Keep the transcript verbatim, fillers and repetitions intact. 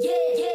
Yeah, yeah.